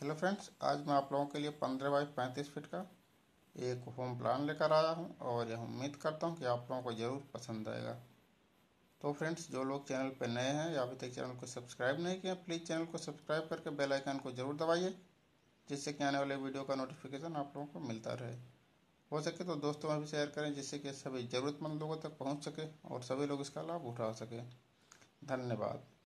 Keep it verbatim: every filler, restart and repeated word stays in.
Hello friends, आज मैं आप लोगों के लिए पंद्रह बाई पैंतीस फीट का एक होम प्लान लेकर आया हूं और यह उम्मीद करता हूं कि आप लोगों को ज़रूर पसंद आएगा। तो फ्रेंड्स, जो लोग चैनल पर नए हैं या अभी तक चैनल को सब्सक्राइब नहीं किया, प्लीज़ चैनल को सब्सक्राइब करके बेल आइकन को ज़रूर दबाइए, जिससे कि आने वाले वीडियो का नोटिफिकेशन आप लोगों को मिलता रहे। हो सके तो दोस्तों में भी शेयर करें, जिससे कि सभी ज़रूरतमंद लोगों तक पहुँच सके और सभी लोग इसका लाभ उठा सकें। धन्यवाद।